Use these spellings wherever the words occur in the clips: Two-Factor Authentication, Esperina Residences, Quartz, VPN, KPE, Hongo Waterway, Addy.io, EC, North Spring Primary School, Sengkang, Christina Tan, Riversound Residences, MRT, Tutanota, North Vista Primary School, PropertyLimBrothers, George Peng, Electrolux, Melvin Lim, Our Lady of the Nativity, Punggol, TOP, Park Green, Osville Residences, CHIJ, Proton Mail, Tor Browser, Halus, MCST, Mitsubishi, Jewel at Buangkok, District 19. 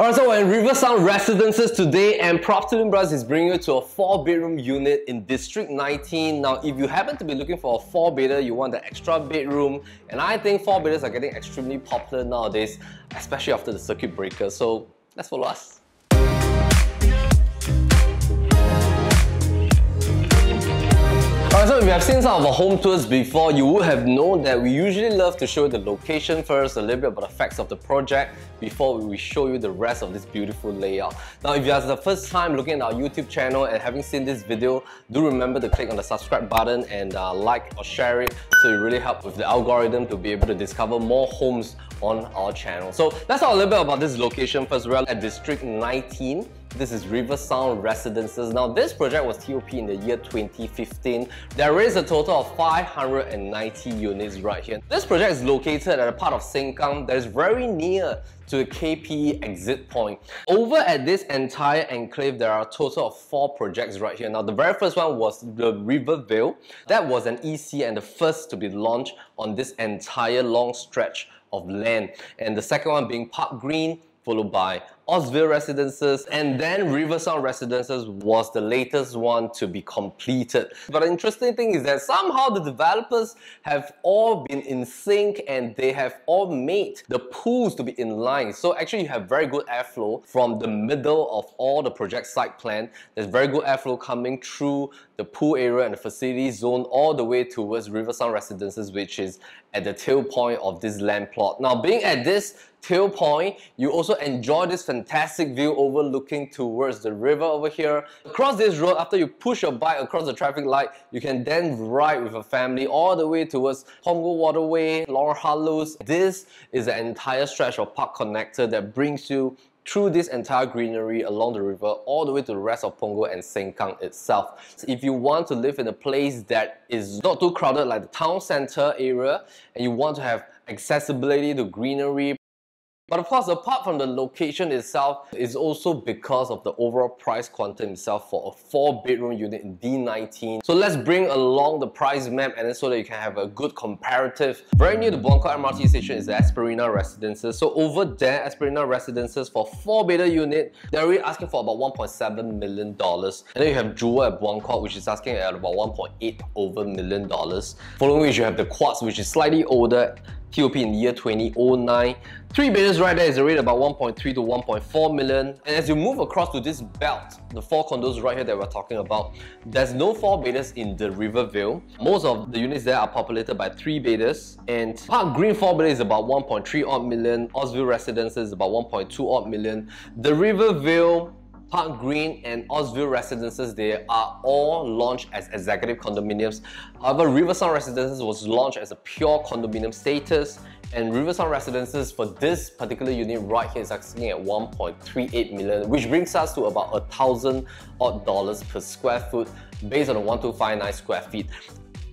Alright, so we're in Riversound Residences today, and PropertyLimBrothers is bringing you to a 4-bedroom unit in District 19. Now, if you happen to be looking for a 4-bedder, you want the extra bedroom, and I think 4-bedders are getting extremely popular nowadays, especially after the circuit breaker, so let's follow us. Alright, so if you have seen some of our home tours before, you would have known that we usually love to show you the location first, a little bit about the facts of the project, before we show you the rest of this beautiful layout. Now, if you are the first time looking at our YouTube channel and having seen this video, do remember to click on the subscribe button and like or share it, so it really helps with the algorithm to be able to discover more homes on our channel. So let's talk a little bit about this location first. We're at District 19. This is Riversound Residences. Now, this project was TOP in the year 2015. There is a total of 590 units right here. This project is located at a part of Sengkang that is very near to the KPE exit point. Over at this entire enclave, there are a total of 4 projects right here. Now, the very first one was the Rivervale. That was an EC and the first to be launched on this entire long stretch of land. And the second one being Park Green, followed by Osville Residences, and then Riversound Residences was the latest one to be completed. But the interesting thing is that somehow the developers have all been in sync and they have all made the pools to be in line. So actually you have very good airflow from the middle of all the project site plan. There's very good airflow coming through the pool area and the facility zone all the way towards Riversound Residences, which is at the tail point of this land plot. Now, being at this tail point, you also enjoy this fantastic view overlooking towards the river over here. Across this road, after you push your bike across the traffic light, you can then ride with a family all the way towards Hongo Waterway, Lower Halus. This is the entire stretch of Park Connector that brings you through this entire greenery along the river all the way to the rest of Punggol and Sengkang itself. So if you want to live in a place that is not too crowded like the town centre area, and you want to have accessibility to greenery, but of course, apart from the location itself, it's also because of the overall price quantum itself for a 4-bedroom unit in D19. So let's bring along the price map and then so that you can have a good comparative. Very near the Buangkok MRT station is the Esperina Residences. So over there, Esperina Residences for 4-bedder unit, they're already asking for about $1.7 million. And then you have Jewel at Buangkok, which is asking at about $1.8 million. Following which you have the Quartz, which is slightly older, TOP in the year 2009. 3 bedders right there is already about 1.3 to 1.4 million. And as you move across to this belt, the 4 condos right here that we're talking about, there's no 4 bedders in the Rivervale. Most of the units there are populated by 3 bedders. And Park Green 4-bedder is about 1.3 odd million. Osville Residences is about 1.2 odd million. The Rivervale, Park Green and Osville Residences, they are all launched as executive condominiums. However, Riversound Residences was launched as a pure condominium status, and Riversound Residences for this particular unit right here is asking at 1.38 million, which brings us to about $1,000 odd per square foot based on the 1259 square feet.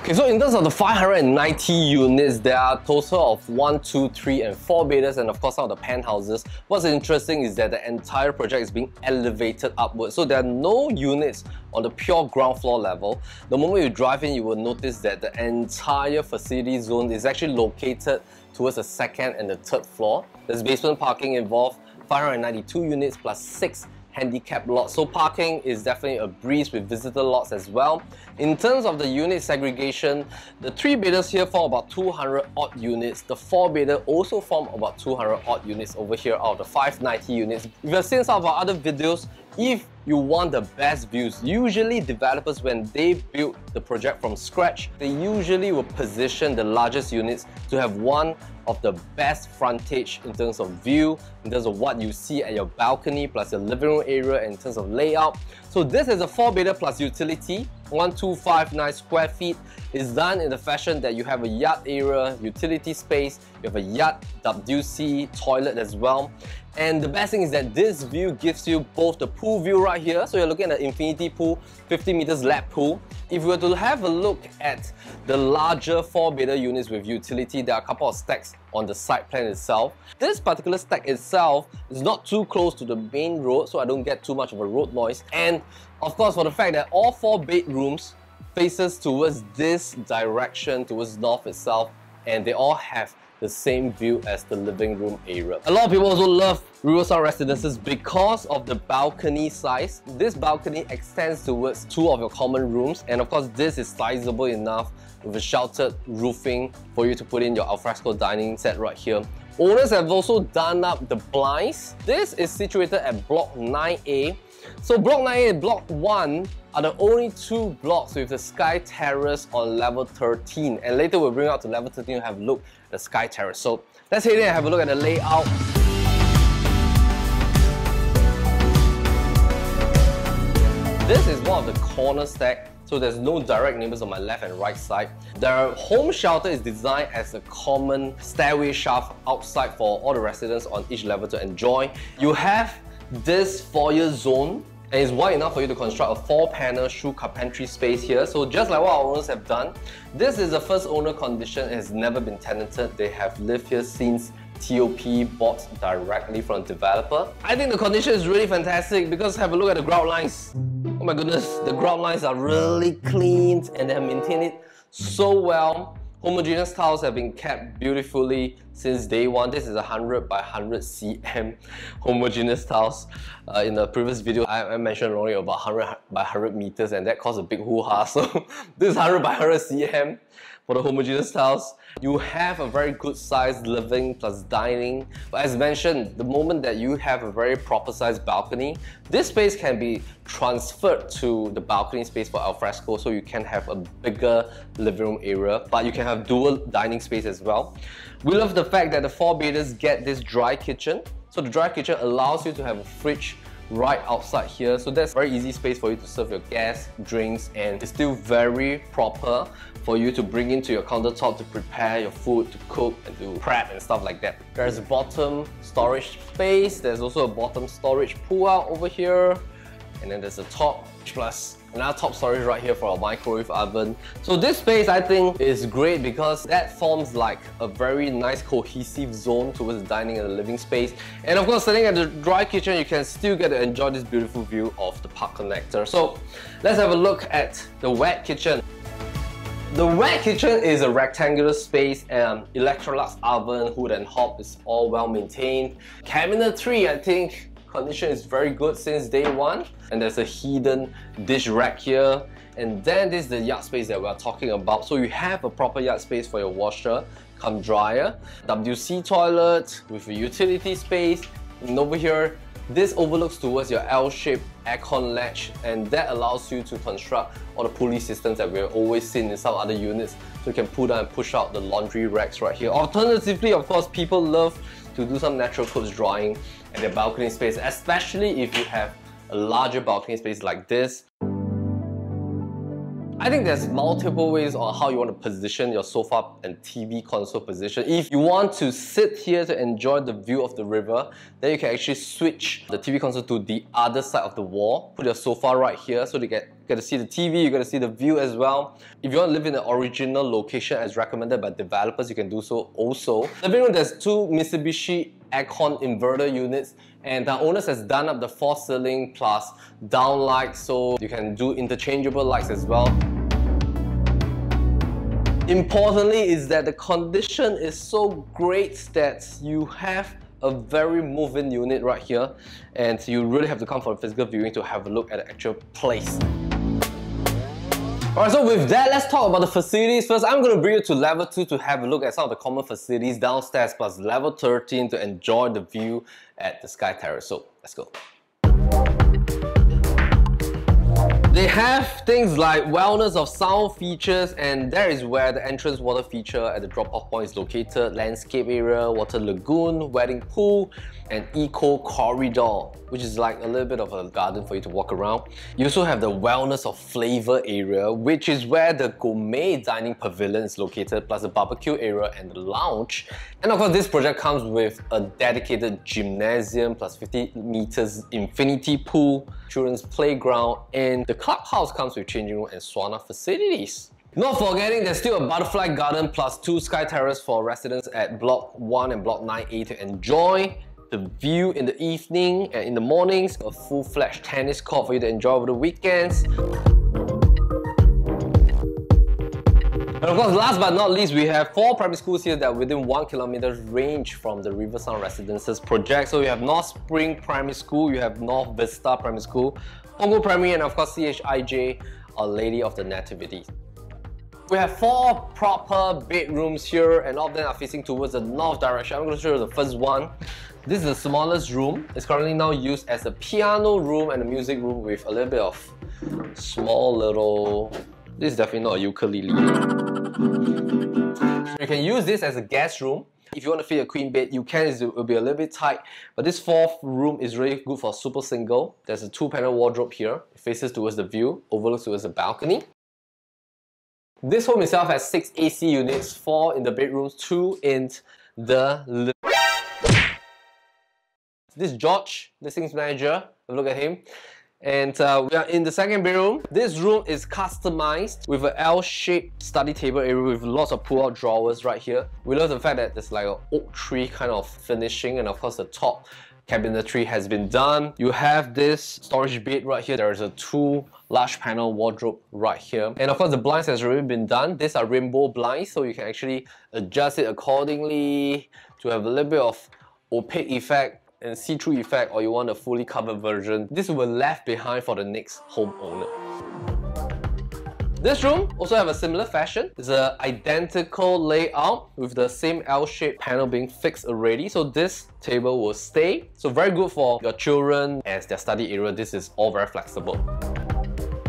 Okay, so in terms of the 590 units, there are a total of 1, 2, 3 and 4 bedders, and of course some of the penthouses. What's interesting is that the entire project is being elevated upwards, so there are no units on the pure ground floor level. The moment you drive in, you will notice that the entire facility zone is actually located towards the 2nd and the 3rd floor. There's basement parking involved, 592 units plus 6 handicap lots, so parking is definitely a breeze with visitor lots as well. In terms of the unit segregation, the 3 bedders here form about 200 odd units. The 4-bedder also form about 200 odd units over here out of the 590 units. If you've seen some of our other videos, if you want the best views, usually developers, when they build the project from scratch, they usually will position the largest units to have one of the best frontage in terms of view, in terms of what you see at your balcony plus your living room area, and in terms of layout. So this is a 4-bedder plus utility, 1259 square feet. It's done in the fashion that you have a yard area, utility space, you have a yard, WC, toilet as well. And the best thing is that this view gives you both the pool view right here, so you're looking at an infinity pool, 50 meters lap pool. If you were to have a look at the larger 4-bedder units with utility, there are a couple of stacks on the site plan itself. This particular stack itself is not too close to the main road, so I don't get too much of a road noise. And of course, for the fact that all 4 bedrooms faces towards this direction, towards north itself, and they all have the same view as the living room area. A lot of people also love Riversound Residences because of the balcony size. This balcony extends towards two of your common rooms, and of course this is sizable enough with a sheltered roofing for you to put in your alfresco dining set right here. Owners have also done up the blinds. This is situated at Block 9A. So Block 9A and Block 1 are the only two blocks with the Sky Terrace on level 13. And later we'll bring out to level 13 and have a look at the Sky Terrace. So let's head in and have a look at the layout. This is one of the corner stack, so there's no direct neighbors on my left and right side. Their home shelter is designed as a common stairway shaft outside for all the residents on each level to enjoy. You have this foyer zone, and it's wide enough for you to construct a four-panel shoe carpentry space here. So just like what our owners have done, this is the first owner condition and has never been tenanted. They have lived here since TOP, bought directly from the developer. I think the condition is really fantastic because have a look at the ground lines. Oh my goodness, the ground lines are really clean and they have maintained it so well. Homogeneous tiles have been kept beautifully since day one. This is 100 by 100 cm homogeneous tiles. In the previous video, I mentioned only about 100 by 100 meters and that caused a big hoo-ha. So this is 100 by 100 cm for the homogeneous tiles. You have a very good sized living plus dining. But as mentioned, the moment that you have a very proper sized balcony, this space can be transferred to the balcony space for alfresco, so you can have a bigger living room area, but you can have dual dining space as well. We love the fact that the four bedrooms get this dry kitchen. So the dry kitchen allows you to have a fridge right outside here, so that's very easy space for you to serve your guests, drinks, and it's still very proper for you to bring into your countertop to prepare your food, to cook and to prep and stuff like that. There's a bottom storage space, there's also a bottom storage pull out over here, and then there's a top plus another top storage right here for our microwave oven. So this space I think is great because that forms like a very nice cohesive zone towards the dining and the living space. And of course, sitting at the dry kitchen, you can still get to enjoy this beautiful view of the park connector. So let's have a look at the wet kitchen. The wet kitchen is a rectangular space, and Electrolux oven, hood and hob is all well maintained. Cabinetry, I think condition is very good since day one, and there's a hidden dish rack here, and then this is the yard space that we're talking about. So you have a proper yard space for your washer come dryer, WC toilet with a utility space, and over here this overlooks towards your L-shaped aircon latch, and that allows you to construct all the pulley systems that we've always seen in some other units, so you can pull down and push out the laundry racks right here. Alternatively, of course, people love to do some natural clothes drying at their balcony space, especially if you have a larger balcony space like this. I think there's multiple ways on how you want to position your sofa and TV console position. If you want to sit here to enjoy the view of the river, then you can actually switch the TV console to the other side of the wall. Put your sofa right here so you get to see the TV, you get to see the view as well. If you want to live in the original location as recommended by developers, you can do so also. Living room, there's two Mitsubishi aircon inverter units, and the owners has done up the four ceiling plus down lights, so you can do interchangeable lights as well. Importantly is that the condition is so great that you have a very move-in unit right here, and you really have to come for a physical viewing to have a look at the actual place. Alright, so with that, let's talk about the facilities first. I'm going to bring you to level 2 to have a look at some of the common facilities downstairs, plus level 13 to enjoy the view at the Sky Terrace. So, let's go. They have things like wellness of sound features, and there is where the entrance water feature at the drop-off point is located, landscape area, water lagoon, wedding pool, and eco corridor, which is like a little bit of a garden for you to walk around. You also have the wellness of flavor area, which is where the gourmet dining pavilion is located, plus the barbecue area and the lounge. And of course, this project comes with a dedicated gymnasium, plus 50 meters infinity pool, children's playground, and the clubhouse comes with changing room and sauna facilities. Not forgetting, there's still a butterfly garden plus two Sky Terrace for residents at Block 1 and Block 9A to enjoy the view in the evening and in the mornings, a full-fledged tennis court for you to enjoy over the weekends. And of course, last but not least, we have 4 primary schools here that are within 1 kilometer range from the Riversound Residences project. So you have North Spring Primary School, you have North Vista Primary School, Hongo Primary, and of course CHIJ, Our Lady of the Nativity. We have 4 proper bedrooms here, and all of them are facing towards the north direction. I'm going to show you the first one. This is the smallest room. It's currently now used as a piano room and a music room with a little bit of small little... This is definitely not a ukulele. You can use this as a guest room. If you want to fit a queen bed, you can. It will be a little bit tight, but this 4th room is really good for super single. There's a 2-panel wardrobe here. It faces towards the view, overlooks towards the balcony. This home itself has 6 AC units, 4 in the bedrooms, 2 in the living room. This is George, listings manager. Have a look at him. And we are in the 2nd bedroom. This room is customized with an L-shaped study table area with lots of pull-out drawers right here. We love the fact that there's like an oak tree kind of finishing, and of course the top cabinetry has been done. You have this storage bed right here. There is a 2 large panel wardrobe right here. And of course the blinds has already been done. These are rainbow blinds, so you can actually adjust it accordingly to have a little bit of opaque effect and see-through effect, or you want a fully covered version. This will be left behind for the next homeowner. This room also have a similar fashion. It's an identical layout with the same L-shaped panel being fixed already. So this table will stay. So very good for your children as their study area. This is all very flexible.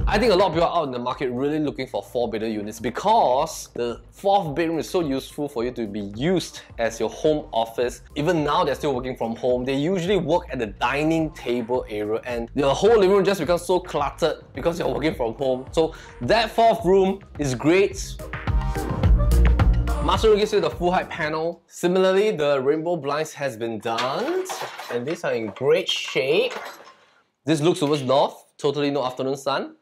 I think a lot of people out in the market really looking for 4-bedroom units because the 4th bedroom is so useful for you to be used as your home office. Even now, they're still working from home. They usually work at the dining table area, and the whole living room just becomes so cluttered because you're working from home. So that 4th room is great. Master room gives you the full height panel. Similarly, the rainbow blinds has been done, and these are in great shape. This looks towards north, totally no afternoon sun.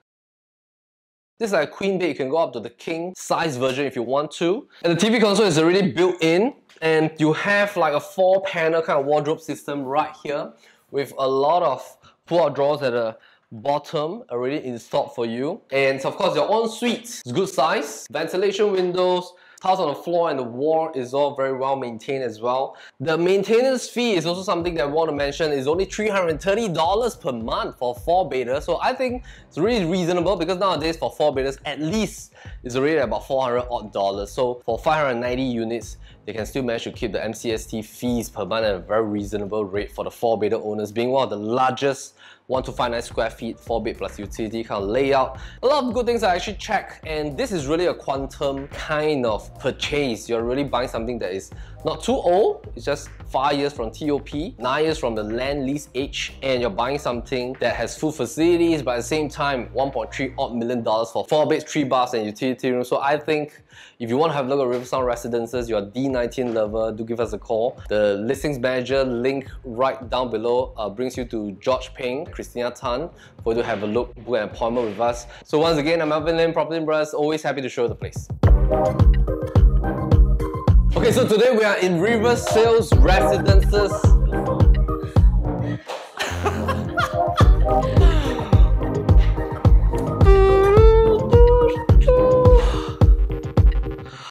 This is like a queen bed. You can go up to the king size version if you want to. And the TV console is already built in, and you have like a 4-panel kind of wardrobe system right here with a lot of pull-out drawers at the bottom already installed for you. And of course your ensuite is good size, ventilation windows, tiles on the floor, and the wall is all very well maintained as well. The maintenance fee is also something that I want to mention. It's only $330 per month for 4-beders. So I think it's really reasonable because nowadays for 4-beders at least it's already about $400 odd. So for 590 units, they can still manage to keep the MCST fees per month at a very reasonable rate for the 4-bedder owners, being one of the largest 1,259 square feet, 4-bed plus utility kind of layout. A lot of good things I actually check, and this is really a quantum kind of purchase. You're really buying something that is not too old. It's just 5 years from TOP, 9 years from the land lease age, and you're buying something that has full facilities, but at the same time, $1.3 odd million for 4 beds, 3 baths, and utility room. So I think if you want to have a look at Riversound Residences, you're a D19 lover, do give us a call. The listings manager link right down below brings you to George Peng, Christina Tan, for you to have a look, book an appointment with us. So once again, I'm Melvin Lim, PropertyLimBrothers, always happy to show the place. Okay, so today we are in Riversound Residences.